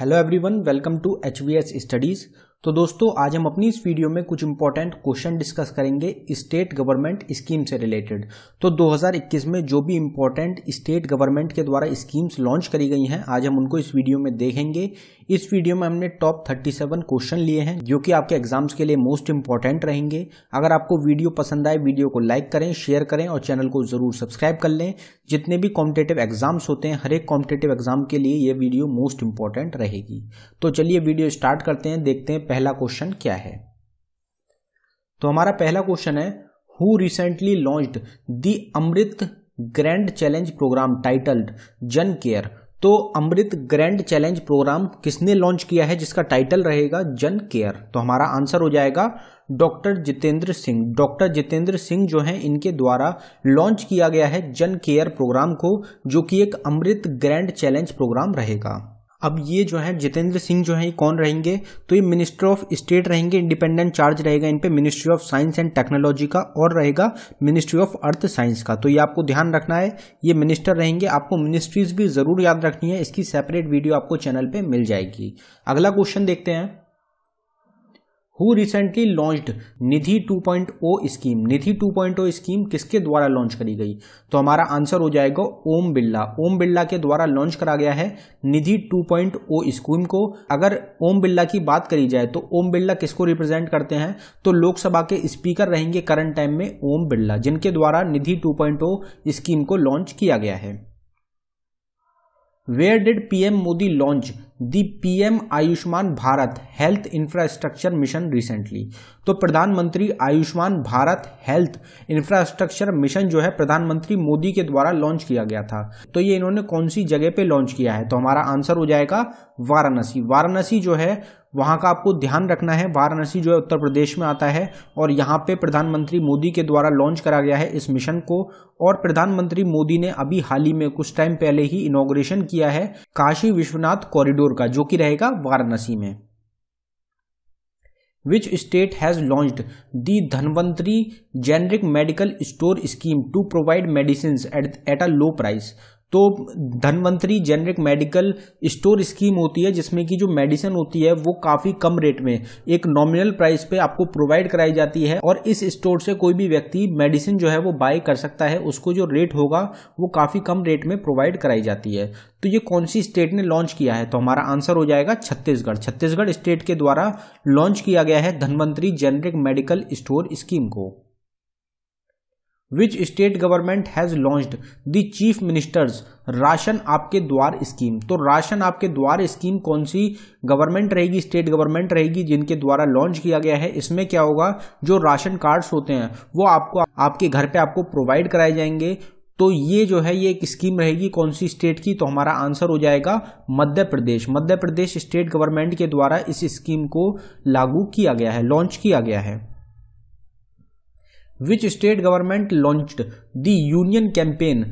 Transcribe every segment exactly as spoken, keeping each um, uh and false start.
Hello everyone, welcome to H V S studies. तो दोस्तों, आज हम अपनी इस वीडियो में कुछ इंपॉर्टेंट क्वेश्चन डिस्कस करेंगे स्टेट गवर्नमेंट स्कीम से रिलेटेड। तो दो हज़ार इक्कीस में जो भी इंपॉर्टेंट स्टेट गवर्नमेंट के द्वारा स्कीम्स लॉन्च करी गई हैं, आज हम उनको इस वीडियो में देखेंगे। इस वीडियो में हमने टॉप सैंतीस क्वेश्चन लिए हैं जो कि आपके एग्जाम्स के लिए मोस्ट इंपॉर्टेंट रहेंगे। अगर आपको वीडियो पसंद आए, वीडियो को लाइक करें, शेयर करें और चैनल को जरूर सब्सक्राइब कर लें। जितने भी कॉम्पिटेटिव एग्जाम्स होते हैं, हर एक कॉम्पिटेटिव एग्जाम के लिए ये वीडियो मोस्ट इंपॉर्टेंट रहेगी। तो चलिए वीडियो स्टार्ट करते हैं, देखते हैं पहला क्वेश्चन क्या है। तो हमारा पहला क्वेश्चन है, who recently launched the Amrit grand challenge program titled Jan care. तो अमृत ग्रैंड चैलेंज प्रोग्राम किसने लॉन्च किया है जिसका टाइटल रहेगा जन केयर। तो हमारा आंसर हो जाएगा डॉक्टर जितेंद्र सिंह। डॉक्टर जितेंद्र सिंह जो हैं, इनके द्वारा लॉन्च किया गया है जन केयर प्रोग्राम को, जो कि एक अमृत ग्रैंड चैलेंज प्रोग्राम रहेगा। अब ये जो है जितेंद्र सिंह जो है, ये कौन रहेंगे? तो ये मिनिस्टर ऑफ स्टेट रहेंगे, इंडिपेंडेंट चार्ज रहेगा इन पे ministry of science and technology का और रहेगा मिनिस्ट्री ऑफ अर्थ साइंस का। तो ये आपको ध्यान रखना है, ये मिनिस्टर रहेंगे। आपको मिनिस्ट्रीज भी जरूर याद रखनी है, इसकी सेपरेट वीडियो आपको चैनल पे मिल जाएगी। अगला क्वेश्चन देखते हैं, who recently launched Nidhi two point O scheme. Nidhi two point O scheme किसके द्वारा लॉन्च करी गई? तो हमारा आंसर हो जाएगा ओम बिरला। ओम बिरला के द्वारा लॉन्च करा गया है Nidhi two point O scheme को। अगर ओम बिरला की बात करी जाए तो ओम बिरला किसको रिप्रेजेंट करते हैं? तो लोकसभा के स्पीकर रहेंगे करंट टाइम में ओम बिरला, जिनके द्वारा Nidhi two point O scheme को लॉन्च किया गया है। Where did PM Modi launch the PM Ayushman Bharat health infrastructure mission recently. तो प्रधानमंत्री Ayushman Bharat health infrastructure mission जो है, प्रधानमंत्री मोदी के द्वारा लॉन्च किया गया था। तो ये इन्होंने कौन सी जगह पे लॉन्च किया है? तो हमारा आंसर हो जाएगा वाराणसी। वाराणसी जो है, वहाँ का आपको ध्यान रखना है। वाराणसी जो है उत्तर प्रदेश में आता है और यहाँ पे प्रधानमंत्री मोदी के द्वारा लॉन्च करा गया है इस मिशन को। और प्रधानमंत्री मोदी ने अभी हाल ही में कुछ टाइम पहले ही इनॉग्रेशन किया है काशी विश्वनाथ कॉरिडोर का, जो कि रहेगा वाराणसी में। Which state has launched the Dhanvantari Generic Medical Store Scheme to provide medicines at at a low price? तो Dhanvantari generic medical store scheme होती है जिसमें कि जो मेडिसिन होती है वो काफ़ी कम रेट में, एक नॉमिनल प्राइस पे आपको प्रोवाइड कराई जाती है। और इस स्टोर से कोई भी व्यक्ति मेडिसिन जो है वो बाय कर सकता है, उसको जो रेट होगा वो काफ़ी कम रेट में प्रोवाइड कराई जाती है। तो ये कौन सी स्टेट ने लॉन्च किया है? तो हमारा आंसर हो जाएगा छत्तीसगढ़। छत्तीसगढ़ स्टेट के द्वारा लॉन्च किया गया है Dhanvantari generic medical store scheme को। Which state government has launched the chief minister's ration आपके द्वार स्कीम। तो राशन आपके द्वार स्कीम कौन सी गवर्नमेंट रहेगी, स्टेट गवर्नमेंट रहेगी, जिनके द्वारा लॉन्च किया गया है। इसमें क्या होगा, जो राशन कार्ड्स होते हैं वो आपको आपके घर पे आपको प्रोवाइड कराए जाएंगे। तो ये जो है, ये एक स्कीम रहेगी कौन सी स्टेट की? तो हमारा आंसर हो जाएगा मध्य प्रदेश। मध्य प्रदेश स्टेट गवर्नमेंट के द्वारा इस स्कीम को लागू किया गया है, लॉन्च किया गया है। Which state government launched the union campaign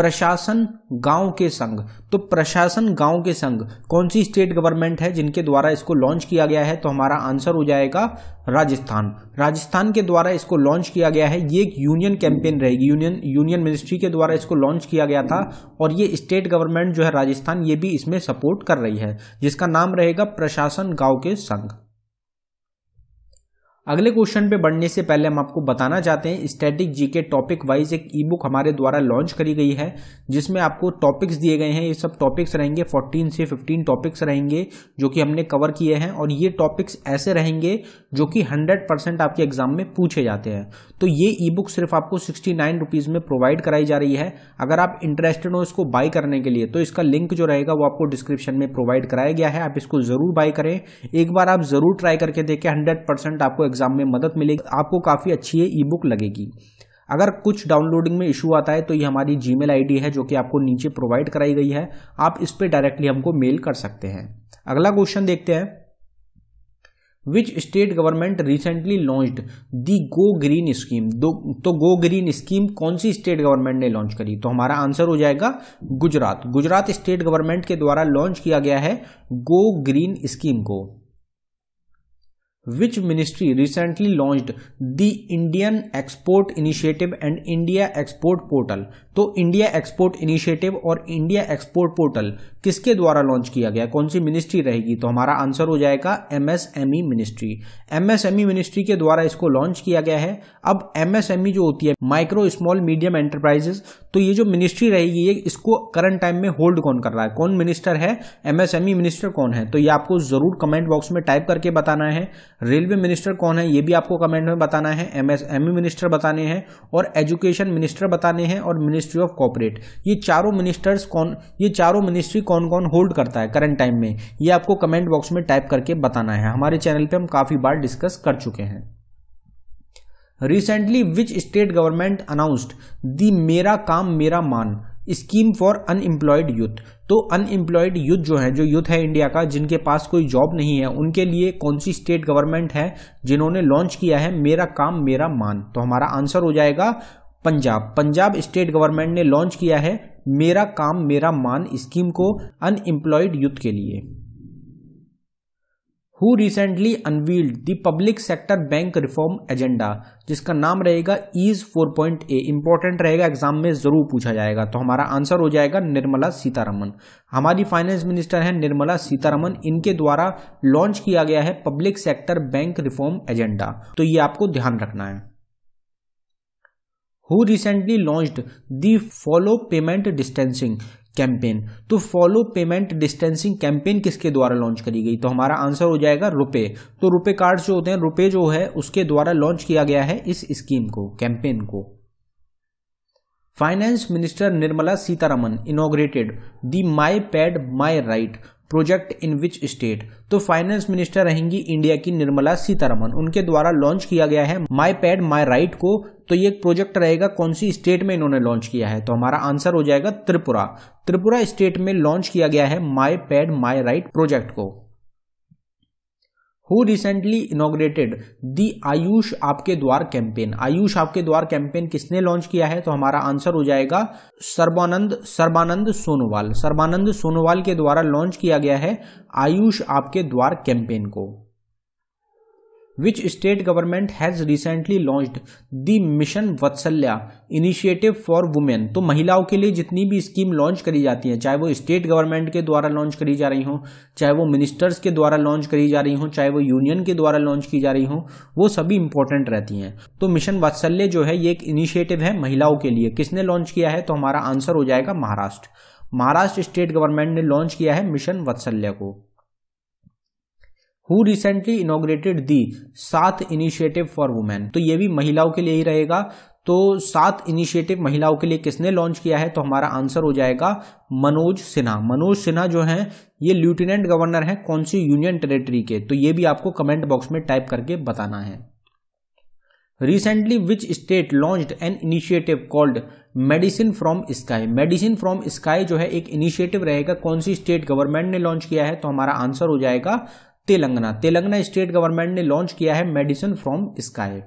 प्रशासन गांव के संघ। तो प्रशासन गांव के संघ कौन सी स्टेट गवर्नमेंट है जिनके द्वारा इसको लॉन्च किया गया है? तो हमारा आंसर हो जाएगा राजस्थान। राजस्थान के द्वारा इसको लॉन्च किया गया है। ये एक यूनियन कैंपेन रहेगी, यूनियन यूनियन मिनिस्ट्री के द्वारा इसको लॉन्च किया गया था। और ये स्टेट गवर्नमेंट जो है राजस्थान, ये भी इसमें सपोर्ट कर रही है, जिसका नाम रहेगा प्रशासन गांव के संघ। अगले क्वेश्चन पे बढ़ने से पहले हम आपको बताना चाहते हैं, स्टैटिक जी के टॉपिक वाइज एक ई बुक हमारे द्वारा लॉन्च करी गई है, जिसमें आपको टॉपिक्स दिए गए हैं। ये सब टॉपिक्स रहेंगे, चौदह से पंद्रह टॉपिक्स रहेंगे जो कि हमने कवर किए हैं। और ये टॉपिक्स ऐसे रहेंगे जो कि सौ परसेंट आपके एग्जाम में पूछे जाते हैं। तो ये ई बुक सिर्फ आपको सिक्सटी नाइन रुपीज़ में प्रोवाइड कराई जा रही है। अगर आप इंटरेस्टेड हो इसको बाय करने के लिए, तो इसका लिंक जो रहेगा वो आपको डिस्क्रिप्शन में प्रोवाइड कराया गया है। आप इसको ज़रूर बाय करें, एक बार आप ज़रूर ट्राई करके देखें। हंड्रेड परसेंट आपको एग्जाम में मदद मिलेगी, आपको काफी अच्छी ये ई बुक लगेगी। अगर कुछ डाउनलोडिंग में इशू आता है तो ये हमारी जीमेल आईडी है जो कि आपको नीचे प्रोवाइड कराई गई है, आप इस पे डायरेक्टली हमको मेल कर सकते हैं। अगला क्वेश्चन देखते हैं, Which state government recently launched the Go Green scheme. तो Go Green स्कीम कौन सी स्टेट गवर्नमेंट ने लॉन्च करी? तो हमारा आंसर हो जाएगा गुजरात। गुजरात स्टेट गवर्नमेंट के द्वारा लॉन्च किया गया है गो ग्रीन स्कीम को। Which ministry recently launched the Indian Export Initiative and India Export Portal? तो इंडिया एक्सपोर्ट इनिशिएटिव और इंडिया एक्सपोर्ट पोर्टल किसके द्वारा लॉन्च किया गया, कौन सी मिनिस्ट्री रहेगी, तो हमारा आंसर हो जाएगा एमएसएमई मिनिस्ट्री। एमएसएमई मिनिस्ट्री के द्वारा इसको लॉन्च किया गया है। अब एमएसएमई जो होती है माइक्रो स्मॉल मीडियम एंटरप्राइजेस, तो ये जो मिनिस्ट्री रहेगी ये इसको करंट टाइम में होल्ड कौन कर रहा है, कौन मिनिस्टर है, एमएसएमई मिनिस्टर कौन है, तो ये आपको जरूर कमेंट बॉक्स में टाइप करके बताना है। रेलवे मिनिस्टर कौन है ये भी आपको कमेंट में बताना है, एमएसएमई मिनिस्टर बताने हैं और एजुकेशन मिनिस्टर बताने हैं और मिनिस्ट्री ऑफ कॉर्पोरेट, ये चारों मिनिस्टर्स कौन, ये चारों मिनिस्ट्री कौन कौन होल्ड करता है करंट टाइम में, ये आपको कमेंट बॉक्स में टाइप करके बताना है। हमारे चैनल पे हम काफी बार डिस्कस कर चुके हैं। Recently which state government announced the मेरा काम मेरा मान स्कीम फॉर अनएम्प्लॉयड यूथ, तो अनएम्प्लॉयड यूथ जो है, जो यूथ है इंडिया का जिनके पास कोई जॉब नहीं है, उनके लिए कौन सी स्टेट गवर्नमेंट है जिन्होंने लॉन्च किया है मेरा काम मेरा मान, तो हमारा आंसर हो जाएगा पंजाब। पंजाब स्टेट गवर्नमेंट ने लॉन्च किया है मेरा काम मेरा मान स्कीम को अनएम्प्लॉयड यूथ के लिए। Who recently unveiled the public sector bank reform agenda, जिसका नाम रहेगा ease four point A, important रहेगा, एग्जाम में जरूर पूछा जाएगा, तो हमारा आंसर हो जाएगा निर्मला सीतारमन। हमारी फाइनेंस मिनिस्टर हैं निर्मला सीतारमन, इनके द्वारा लॉन्च किया गया है public sector bank reform agenda, तो ये आपको ध्यान रखना है। Who recently launched the follow payment distancing campaign, तो फॉलो पेमेंट डिस्टेंसिंग कैंपेन किसके द्वारा लॉन्च करी गई, तो हमारा आंसर हो जाएगा रुपे। तो रुपे कार्ड जो होते हैं, रुपे जो है उसके द्वारा लॉन्च किया गया है इस स्कीम को, कैंपेन को। Finance minister Nirmala Sitharaman inaugurated the my pad my right project in which state, तो फाइनेंस मिनिस्टर रहेंगी इंडिया की निर्मला सीतारमन, उनके द्वारा लॉन्च किया गया है माई पैड माई राइट को, तो ये एक प्रोजेक्ट रहेगा, कौन सी स्टेट में इन्होंने लॉन्च किया है, तो हमारा आंसर हो जाएगा त्रिपुरा। त्रिपुरा स्टेट में लॉन्च किया गया है my pad my right project को। Who recently inaugurated the Ayush आपके द्वार कैंपेन, आयुष आपके द्वार कैंपेन किसने लॉन्च किया है, तो हमारा आंसर हो जाएगा सर्वानंद सर्वानंद सोनोवाल। सर्वानंद सोनोवाल के द्वारा लॉन्च किया गया है आयुष आपके द्वार कैंपेन को। Which state government has recently launched the Mission Vatsalya initiative for women, तो महिलाओं के लिए जितनी भी स्कीम लॉन्च करी जाती है, चाहे वो स्टेट गवर्नमेंट के द्वारा लॉन्च करी जा रही हो, चाहे वो मिनिस्टर्स के द्वारा लॉन्च करी जा रही हो, चाहे वो यूनियन के द्वारा लॉन्च की जा रही हो, वो सभी इंपॉर्टेंट रहती हैं। तो मिशन वत्सल्य जो है ये एक इनिशिएटिव है महिलाओं के लिए, किसने लॉन्च किया है, तो हमारा आंसर हो जाएगा महाराष्ट्र। महाराष्ट्र स्टेट गवर्नमेंट ने लॉन्च किया है मिशन वत्सल्य को। हु रिसेंटली इनॉग्रेटेड दी सात इनिशिएटिव फॉर वुमेन, तो ये भी महिलाओं के लिए ही रहेगा, तो सात इनिशिएटिव महिलाओं के लिए किसने लॉन्च किया है, तो हमारा आंसर हो जाएगा मनोज सिन्हा। मनोज सिन्हा जो हैं ये लेफ्टिनेंट गवर्नर हैं कौन सी यूनियन टेरिटरी के, तो ये भी आपको कमेंट बॉक्स में टाइप करके बताना है। Recently which state launched an initiative called medicine from sky, medicine from sky जो है एक इनिशिएटिव रहेगा, कौन सी स्टेट गवर्नमेंट ने लॉन्च किया है, तो हमारा आंसर हो जाएगा तेलंगाना। तेलंगाना स्टेट गवर्नमेंट ने लॉन्च किया है medicine from sky.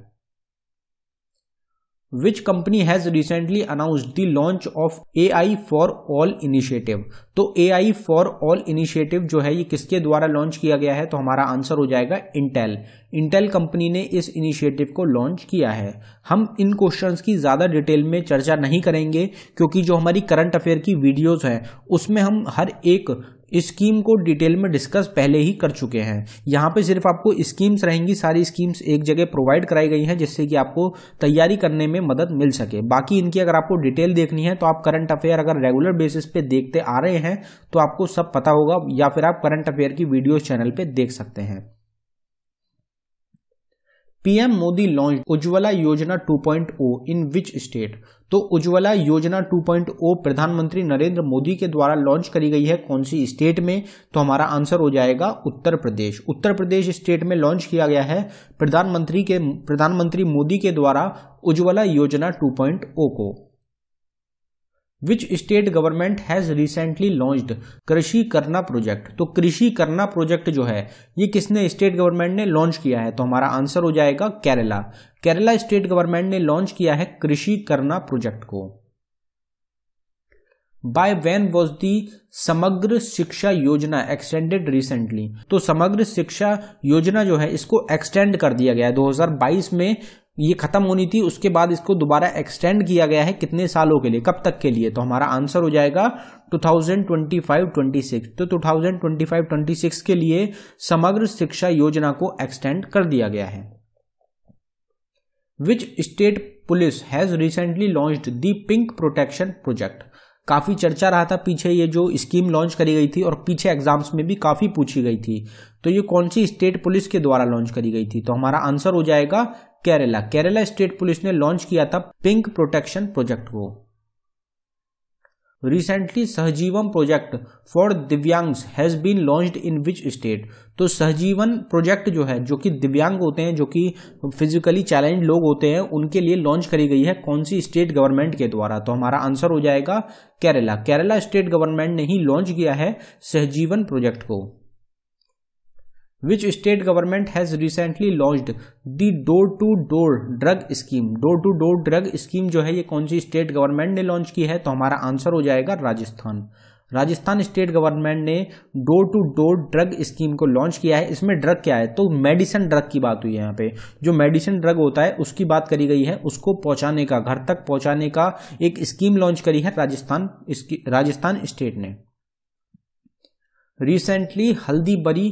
Which company has recently announced the launch of A I for all initiative, तो A I for all initiative जो है ये किसके द्वारा लॉन्च किया गया है, तो हमारा आंसर हो जाएगा इंटेल। इंटेल कंपनी ने इस इनिशिएटिव को लॉन्च किया है। हम इन क्वेश्चंस की ज़्यादा डिटेल में चर्चा नहीं करेंगे क्योंकि जो हमारी करंट अफेयर की वीडियोज़ हैं उसमें हम हर एक स्कीम को डिटेल में डिस्कस पहले ही कर चुके हैं। यहाँ पे सिर्फ आपको स्कीम्स रहेंगी, सारी स्कीम्स एक जगह प्रोवाइड कराई गई हैं जिससे कि आपको तैयारी करने में मदद मिल सके। बाकी इनकी अगर आपको डिटेल देखनी है तो आप करंट अफेयर अगर रेगुलर बेसिस पे देखते आ रहे हैं तो आपको सब पता होगा, या फिर आप करंट अफेयर की वीडियोज चैनल पर देख सकते हैं। PM Modi launch Ujjwala Yojana two point O in which state, तो उज्ज्वला योजना टू पॉइंट ओ प्रधानमंत्री नरेंद्र मोदी के द्वारा लॉन्च करी गई है कौन सी स्टेट में, तो हमारा आंसर हो जाएगा उत्तर प्रदेश। उत्तर प्रदेश स्टेट में लॉन्च किया गया है प्रधानमंत्री के प्रधानमंत्री मोदी के द्वारा उज्ज्वला योजना टू पॉइंट ओ को। Which state government has recently launched कृषि करना प्रोजेक्ट, तो कृषि करना प्रोजेक्ट जो है ये किसने स्टेट गवर्नमेंट ने लॉन्च किया है, तो हमारा आंसर हो जाएगा केरला। केरला स्टेट गवर्नमेंट ने लॉन्च किया है कृषि करना प्रोजेक्ट को। बाय व्हेन वॉज दी समग्र शिक्षा योजना एक्सटेंडेड रिसेंटली, तो समग्र शिक्षा योजना जो है इसको एक्सटेंड कर दिया गया है दो हज़ार बाईस में ये खत्म होनी थी, उसके बाद इसको दोबारा एक्सटेंड किया गया है कितने सालों के लिए, कब तक के लिए। तो हमारा आंसर हो जाएगा two thousand twenty five twenty six. तो two thousand twenty five twenty six के लिए समग्र शिक्षा योजना को एक्सटेंड कर दिया गया है। Which state police has recently launched the pink protection project. काफी चर्चा रहा था पीछे ये जो स्कीम लॉन्च करी गई थी और पीछे एग्जाम्स में भी काफी पूछी गई थी। तो ये कौन सी स्टेट पुलिस के द्वारा लॉन्च करी गई थी? तो हमारा आंसर हो जाएगा केरला। केरला स्टेट पुलिस ने लॉन्च किया था पिंक प्रोटेक्शन प्रोजेक्ट को। Recently Sahjeevan project for दिव्यांग्स has been launched in which state. तो सहजीवन प्रोजेक्ट जो है, जो कि दिव्यांग होते हैं, जो कि फिजिकली चैलेंज लोग होते हैं, उनके लिए लॉन्च करी गई है कौन सी स्टेट गवर्नमेंट के द्वारा? तो हमारा आंसर हो जाएगा केरला। केरला स्टेट गवर्नमेंट ने ही लॉन्च किया है सहजीवन प्रोजेक्ट को। Which state government has recently launched the Door to Door Drug Scheme? Door to Door Drug Scheme जो है ये कौन सी स्टेट गवर्नमेंट ने लॉन्च की है? तो हमारा आंसर हो जाएगा राजस्थान। राजस्थान स्टेट गवर्नमेंट ने door to door drug scheme को लॉन्च किया है। इसमें ड्रग क्या है? तो मेडिसिन ड्रग की बात हुई है यहाँ पे। जो मेडिसिन ड्रग होता है उसकी बात करी गई है, उसको पहुंचाने का, घर तक पहुंचाने का एक स्कीम लॉन्च करी है राजस्थान राजस्थान स्टेट ने। Recently Haldibari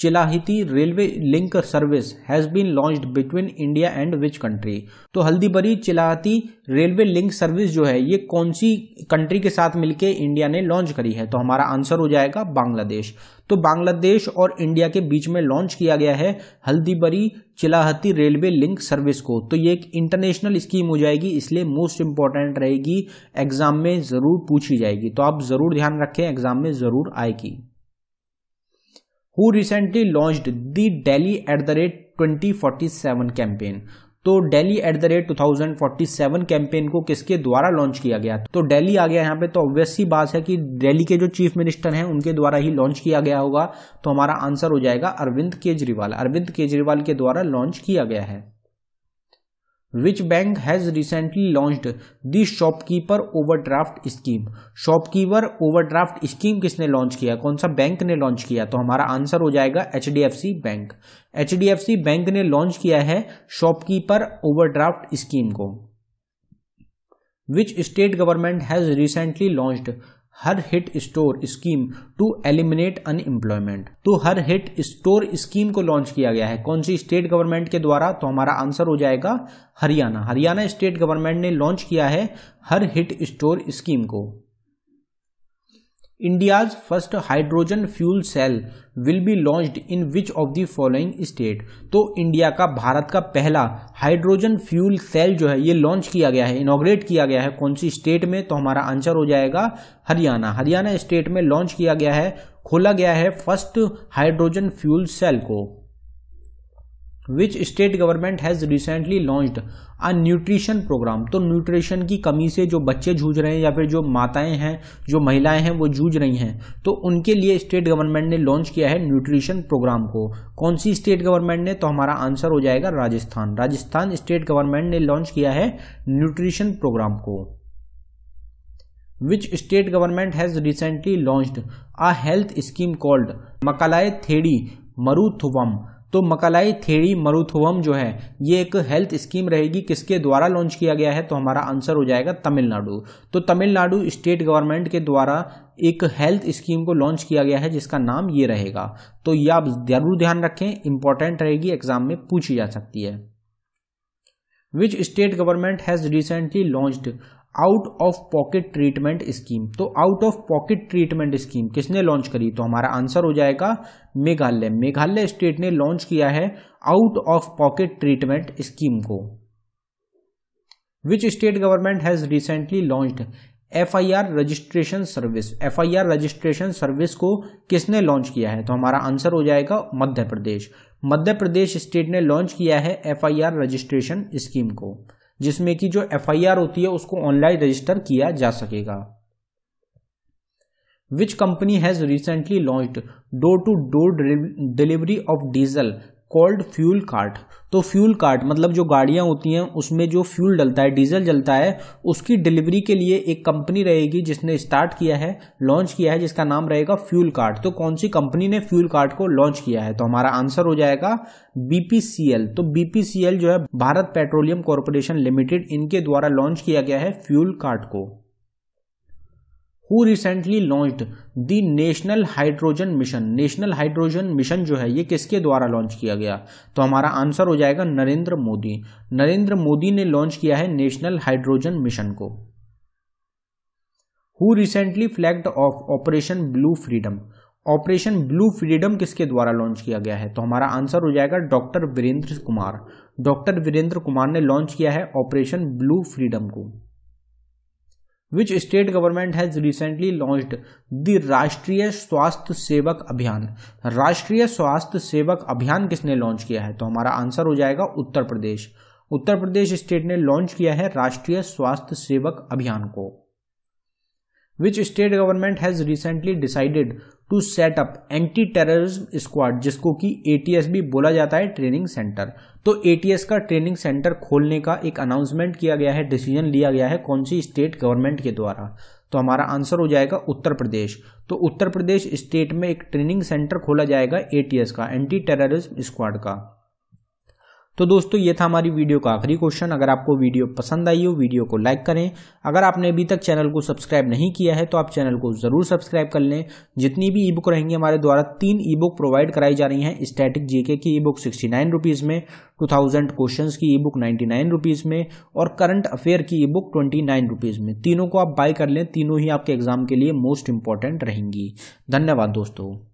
Chilahati railway link service has been launched between India and which country? तो Haldibari Chilahati railway link service जो है ये कौन सी कंट्री के साथ मिलके इंडिया ने लॉन्च करी है? तो हमारा आंसर हो जाएगा बांग्लादेश। तो बांग्लादेश और इंडिया के बीच में लॉन्च किया गया है Haldibari Chilahati railway link service को। तो ये एक इंटरनेशनल स्कीम हो जाएगी, इसलिए मोस्ट इंपॉर्टेंट रहेगी, एग्जाम में जरूर पूछी जाएगी। तो आप जरूर ध्यान रखें, एग्जाम में जरूर आएगी। Who recently launched the Delhi at the rate twenty forty seven campaign? तो Delhi at the rate twenty forty seven campaign को किसके द्वारा लॉन्च किया गया? तो दिल्ली आ गया यहाँ पे, तो ऑब्वियस सी बात है कि दिल्ली के जो चीफ मिनिस्टर हैं उनके द्वारा ही लॉन्च किया गया होगा। तो हमारा आंसर हो जाएगा अरविंद केजरीवाल। अरविंद केजरीवाल के द्वारा लॉन्च किया गया है। Which bank has recently launched the Shopkeeper Overdraft Scheme? Shopkeeper Overdraft Scheme किसने लॉन्च किया? कौन सा बैंक ने लॉन्च किया? तो हमारा आंसर हो जाएगा H D F C Bank। H D F C Bank ने लॉन्च किया है Shopkeeper Overdraft Scheme को। Which state government has recently launched Har Hith store scheme to eliminate unemployment? तो हर हिट स्टोर स्कीम को लॉन्च किया गया है कौन सी स्टेट गवर्नमेंट के द्वारा? तो हमारा आंसर हो जाएगा हरियाणा। हरियाणा स्टेट गवर्नमेंट ने लॉन्च किया है हर हिट स्टोर स्कीम को। India's first hydrogen fuel cell will be launched in which of the following state? तो इंडिया का, भारत का पहला हाइड्रोजन फ्यूल सेल जो है ये लॉन्च किया गया है, इनॉग्रेट किया गया है कौन सी स्टेट में? तो हमारा आंसर हो जाएगा हरियाणा। हरियाणा स्टेट में लॉन्च किया गया है, खोला गया है फर्स्ट हाइड्रोजन फ्यूल सेल को। Which state government has recently launched a nutrition program? तो न्यूट्रिशन की कमी से जो बच्चे जूझ रहे हैं या फिर जो माताएं हैं, जो महिलाएं हैं वो जूझ रही हैं, तो उनके लिए स्टेट गवर्नमेंट ने लॉन्च किया है न्यूट्रिशन प्रोग्राम को। कौन सी स्टेट गवर्नमेंट ने? तो हमारा आंसर हो जाएगा राजस्थान। राजस्थान स्टेट गवर्नमेंट ने लॉन्च किया है न्यूट्रिशन प्रोग्राम को। Which state government has recently launched a health scheme called Makkalai Thedi Maruthuvam? तो मकालाई थेड़ी मरुथुवम जो है ये एक हेल्थ स्कीम रहेगी, किसके द्वारा लॉन्च किया गया है? तो हमारा आंसर हो जाएगा तमिलनाडु। तो तमिलनाडु स्टेट गवर्नमेंट के द्वारा एक हेल्थ स्कीम को लॉन्च किया गया है जिसका नाम ये रहेगा। तो ये आप जरूर ध्यान रखें, इंपॉर्टेंट रहेगी, एग्जाम में पूछी जा सकती है। Which state government has recently launched out of pocket treatment scheme? तो out of pocket treatment scheme किसने लॉन्च करी? तो हमारा आंसर हो जाएगा मेघालय। मेघालय स्टेट ने लॉन्च किया है out of pocket treatment scheme को। Which state government has recently launched F I R registration service? F I R registration service को किसने लॉन्च किया है? तो हमारा आंसर हो जाएगा मध्य प्रदेश। मध्य प्रदेश स्टेट ने लॉन्च किया है F I R registration scheme को, जिसमें कि जो एफआईआर होती है उसको ऑनलाइन रजिस्टर किया जा सकेगा। Which company has recently launched door to door delivery of diesel? Called fuel cart. तो फ्यूल कार्ट मतलब जो गाड़ियां होती हैं उसमें जो फ्यूल डलता है, डीजल जलता है, उसकी डिलीवरी के लिए एक कंपनी रहेगी जिसने स्टार्ट किया है, लॉन्च किया है, जिसका नाम रहेगा फ्यूल कार्ट। तो कौन सी कंपनी ने फ्यूल कार्ट को लॉन्च किया है? तो हमारा आंसर हो जाएगा बीपीसीएल। तो बीपीसीएल जो है भारत पेट्रोलियम कॉर्पोरेशन लिमिटेड, इनके द्वारा लॉन्च किया गया है फ्यूल कार्ट को। Who recently launched the National Hydrogen Mission? National Hydrogen Mission जो है ये किसके द्वारा लॉन्च किया गया? तो हमारा आंसर हो जाएगा नरेंद्र मोदी। नरेंद्र मोदी ने लॉन्च किया है नेशनल हाइड्रोजन मिशन को। Who recently flagged off Operation Blue Freedom? Operation blue freedom किसके द्वारा लॉन्च किया गया है? तो हमारा आंसर हो जाएगा डॉक्टर वीरेंद्र कुमार। डॉक्टर वीरेंद्र कुमार ने लॉन्च किया है ऑपरेशन ब्लू फ्रीडम को। Which state government has recently launched the राष्ट्रीय स्वास्थ्य सेवक अभियान? राष्ट्रीय स्वास्थ्य सेवक अभियान किसने लॉन्च किया है? तो हमारा आंसर हो जाएगा उत्तर प्रदेश। उत्तर प्रदेश स्टेट ने लॉन्च किया है राष्ट्रीय स्वास्थ्य सेवक अभियान को। Which state government has recently decided to set up anti terrorism squad, जिसको कि एटीएस भी बोला जाता है, ट्रेनिंग सेंटर। तो एटीएस का ट्रेनिंग सेंटर खोलने का एक अनाउंसमेंट किया गया है, डिसीजन लिया गया है कौन सी स्टेट गवर्नमेंट के द्वारा? तो हमारा आंसर हो जाएगा उत्तर प्रदेश। तो उत्तर प्रदेश स्टेट में एक ट्रेनिंग सेंटर खोला जाएगा एटीएस का, एंटी टेररिज्म स्क्वाड का। तो दोस्तों ये था हमारी वीडियो का आखिरी क्वेश्चन। अगर आपको वीडियो पसंद आई हो वीडियो को लाइक करें। अगर आपने अभी तक चैनल को सब्सक्राइब नहीं किया है तो आप चैनल को ज़रूर सब्सक्राइब कर लें। जितनी भी ई बुक रहेंगी हमारे द्वारा तीन ई बुक प्रोवाइड कराई जा रही हैं। स्टैटिक जीके की e book sixty nine rupees में, टू थाउजेंड क्वेश्चन की e book ninety nine rupees में और करंट अफेयर की e book twenty nine rupees में। तीनों को आप बाय कर लें, तीनों ही आपके एग्जाम के लिए मोस्ट इंपॉर्टेंट रहेंगी। धन्यवाद दोस्तों।